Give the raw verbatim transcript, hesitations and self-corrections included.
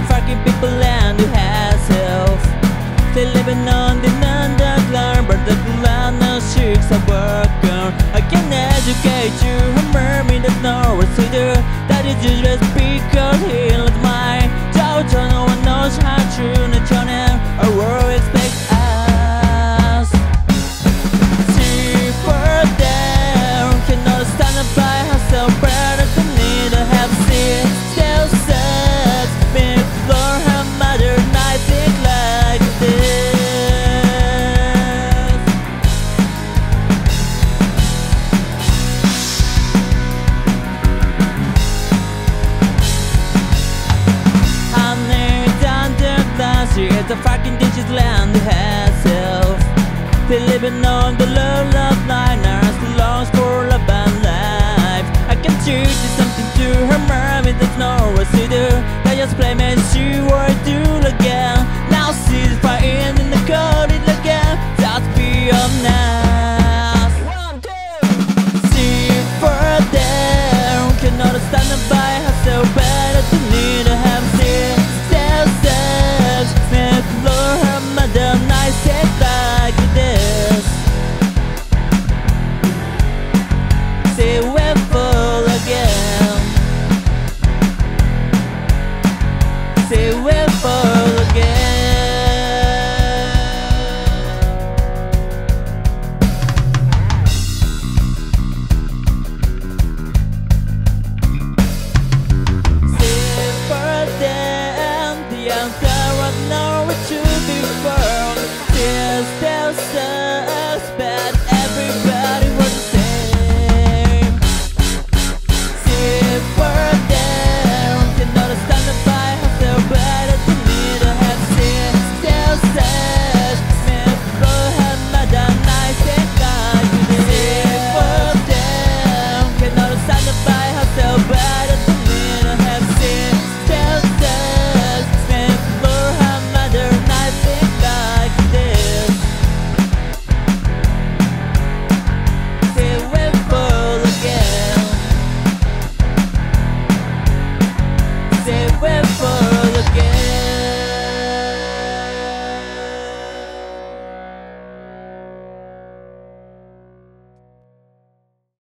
motherfucking people and who has health. They living on the non-deadline, but the land no shirks a worker. I can educate you, a mermaid that knows what to do. That is just a speaker, he loves mine. Don't no one knows how to turn it. A world expects us. See for them, cannot stand up by herself, better to need to have seen. It's a fucking ditches land to herself. They living on the low love line, as the long score of life. I can teach you something to her mermaid that knows what to do. They just play me, she works.